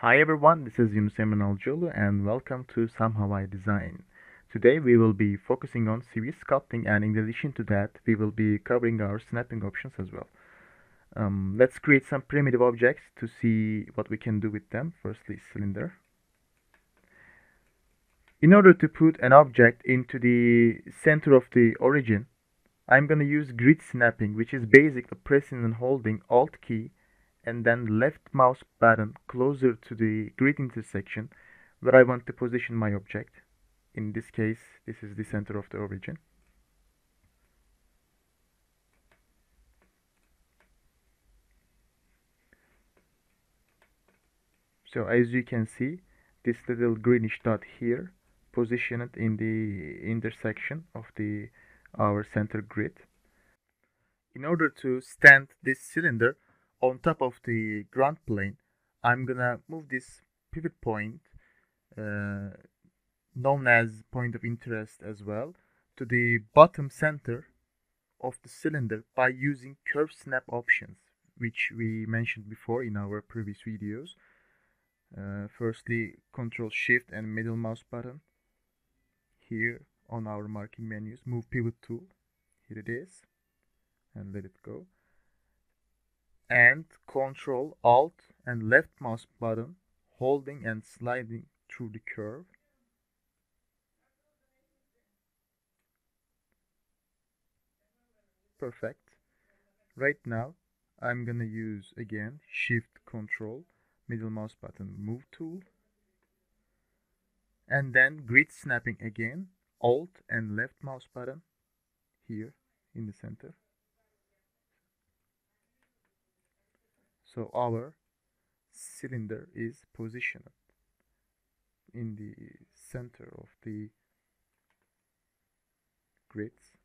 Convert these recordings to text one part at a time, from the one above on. Hi everyone, this is Yunus Eman Alcolu and welcome to Somehow I Design. Today we will be focusing on CV sculpting, and in addition to that we will be covering our snapping options as well. Let's create some primitive objects to see what we can do with them. Firstly, cylinder. In order to put an object into the center of the origin, I'm going to use grid snapping, which is basically pressing and holding Alt key and then left mouse button closer to the grid intersection where I want to position my object. In this case, this is the center of the origin. So as you can see, this little greenish dot here positioned in the intersection of our center grid. In order to stand this cylinder on top of the ground plane, I'm gonna move this pivot point, known as point of interest as well, to the bottom center of the cylinder by using curve snap options, which we mentioned before in our previous videos. Firstly, Ctrl Shift and middle mouse button. Here on our marking menus, move pivot tool. Here it is, and let it go. And Ctrl Alt and left mouse button, holding and sliding through the curve. Perfect. Right now I'm gonna use again Shift Ctrl middle mouse button, move tool, and then grid snapping again, Alt and left mouse button here in the center. So our cylinder is positioned in the center of the grids,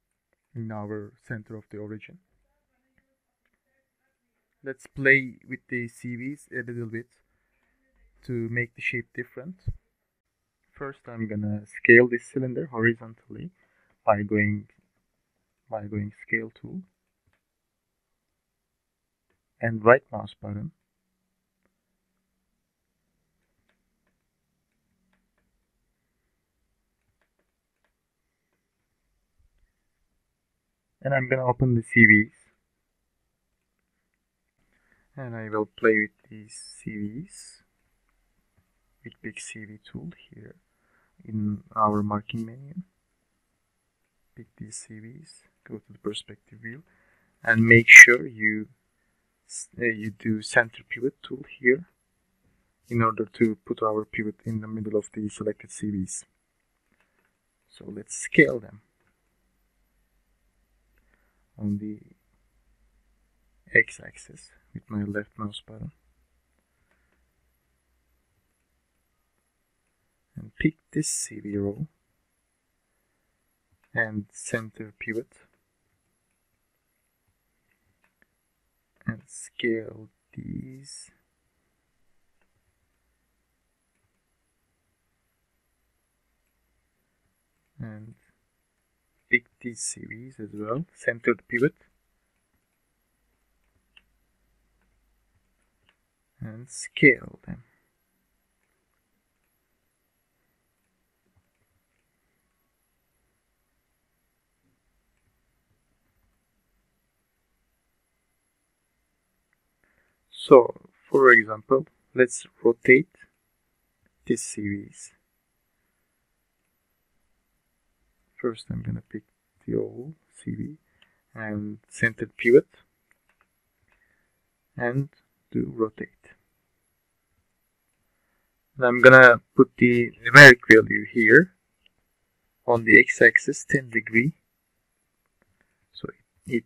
in our center of the origin. Let's play with the CVs a little bit to make the shape different. First, I'm gonna scale this cylinder horizontally by going scale tool and right mouse button, and I'm gonna open the CVs, and I will play with these CVs with big CV tool here in our marking menu. Pick these CVs, go to the perspective view, and make sure you do center pivot tool here in order to put our pivot in the middle of the selected CVs. So let's scale them on the x-axis with my left mouse button, and pick this CV row and center pivot and scale these and pick these CVs as well, center the pivot and scale them. So, for example, let's rotate these CVs. First, I'm gonna pick the oval CV and center pivot and do rotate. And I'm gonna put the numeric value here on the x-axis, 10 degrees, so it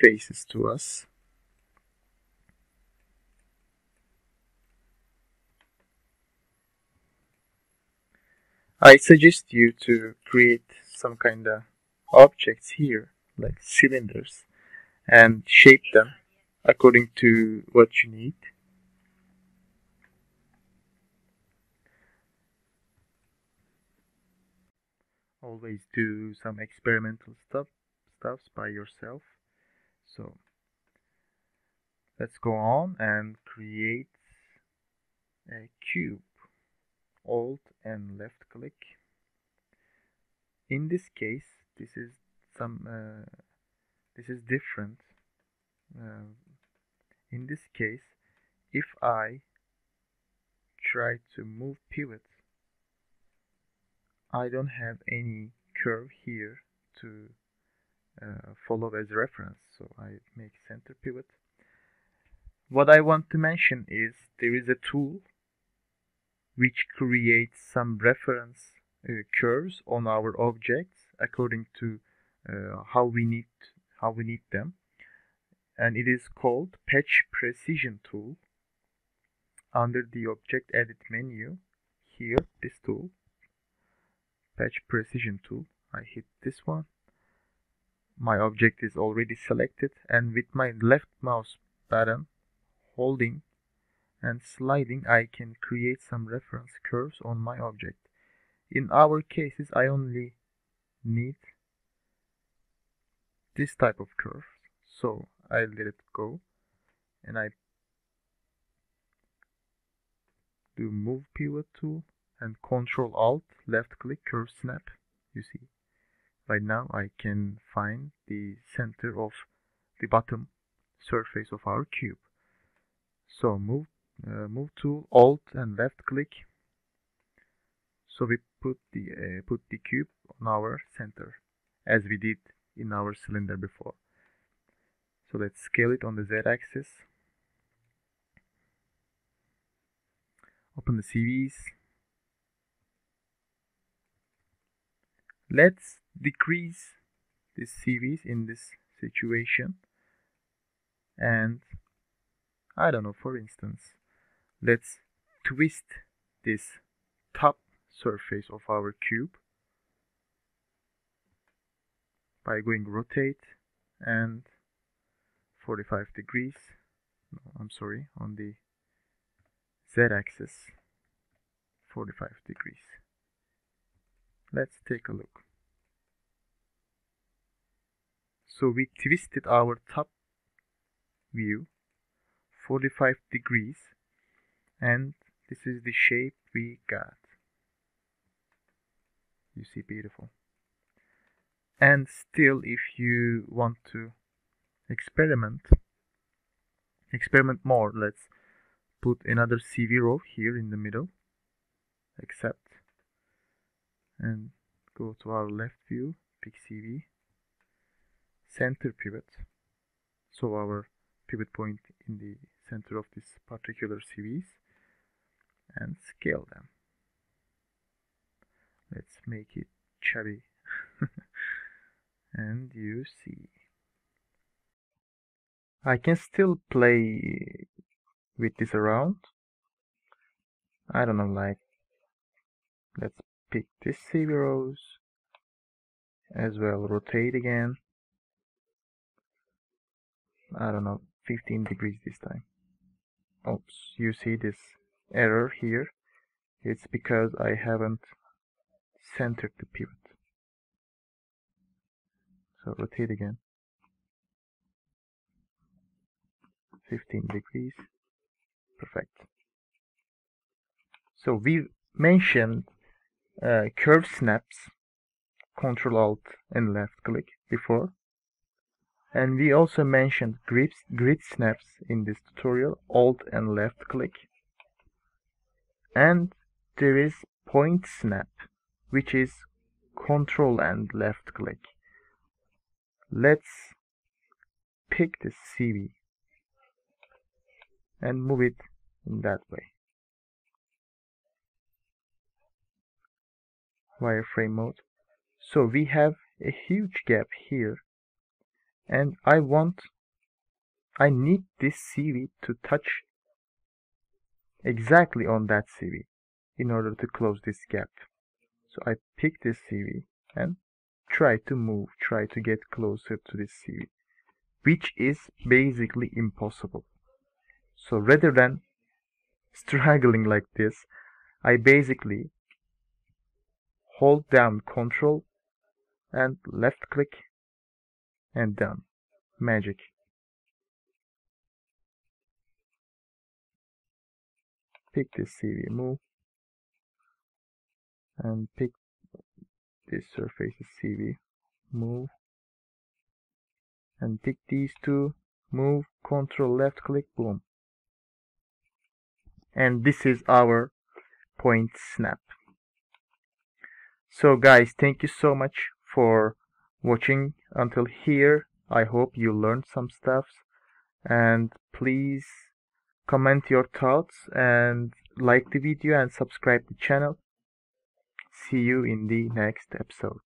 faces to us. I suggest you to create some kind of objects here, like cylinders, and shape them according to what you need. Always do some experimental stuff by yourself. So let's go on and create a cube, Alt and left click. In this case, this is some this is different. In this case, if I try to move pivot, I don't have any curve here to follow as reference, so I make center pivot. What I want to mention is there is a tool which creates some reference curves on our objects according to how we need them, and it is called Patch Precision Tool. Under the Object Edit menu, here this tool, Patch Precision Tool, I hit this one. My object is already selected, and with my left mouse button holding and sliding, I can create some reference curves on my object. In our cases, I only need this type of curve, so I let it go and I do move pivot tool and Control Alt left click curve snap. You see, right now I can find the center of the bottom surface of our cube. So move tool, Alt and left click. So we put the cube on our center, as we did in our cylinder before. So let's scale it on the z-axis. Open the CVs. Let's decrease the CVs in this situation, and I don't know, for instance, let's twist this top surface of our cube by going rotate and 45 degrees, no, I'm sorry, on the z-axis 45 degrees. Let's take a look. So we twisted our top view 45 degrees, and this is the shape we got. You see, beautiful. And still, if you want to experiment more, let's put another CV row here in the middle, accept, and go to our left view, pick CV, center pivot, so our pivot point in the center of this particular CVs, and scale them. Let's make it chubby and you see, I can still play with this around. I don't know, like, let's pick this CV rows as well, rotate again, I don't know, 15 degrees this time. Oops, you see this error here? It's because I haven't centered the pivot. So rotate again, 15 degrees, perfect. So we mentioned curve snaps, Control Alt and left click before. And we also mentioned grid snaps in this tutorial, Alt and left click. And there is point snap, which is Control and left click. Let's pick this CV and move it in that way. Wireframe mode. So we have a huge gap here, and I need this CV to touch exactly on that CV in order to close this gap. So I pick this CV and try to move, try to get closer to this CV, which is basically impossible. So rather than struggling like this, I basically hold down Control and left click, and done. Magic. pick this CV move and pick this surface's CV move and pick these two, move, control left click, boom. And this is our point snap. So guys, thank you so much for watching until here. I hope you learned some stuff, and please comment your thoughts and like the video and subscribe the channel. See you in the next episode.